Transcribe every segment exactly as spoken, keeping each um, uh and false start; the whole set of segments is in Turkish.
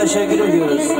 Teşekkür ediyoruz.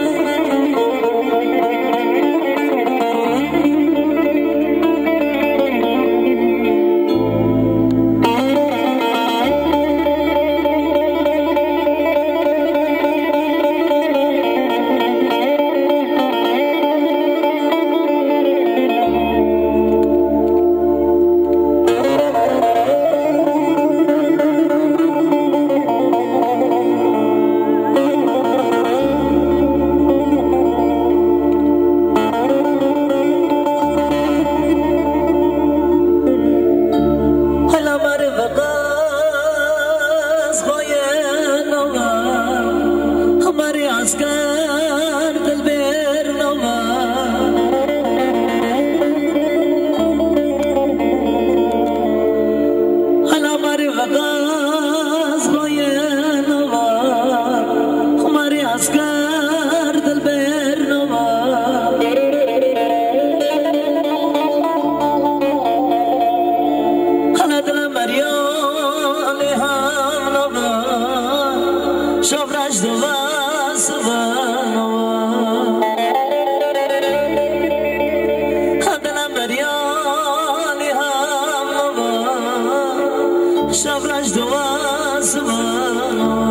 Şavraj duası var.